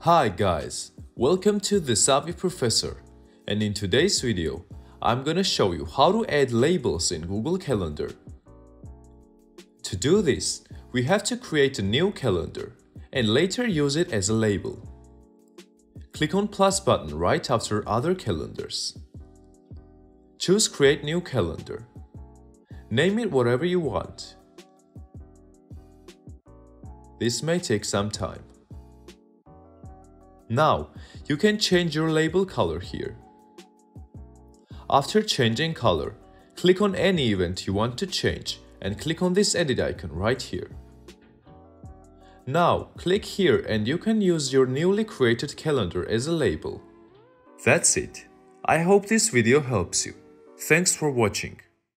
Hi guys, welcome to The Savvy Professor, and in today's video, I'm gonna show you how to add labels in Google Calendar. To do this, we have to create a new calendar and later use it as a label. Click on plus button right after other calendars. Choose create new calendar. Name it whatever you want. This may take some time. Now, you can change your label color here. After changing color, click on any event you want to change and click on this edit icon right here. Now, click here and you can use your newly created calendar as a label. That's it. I hope this video helps you. Thanks for watching.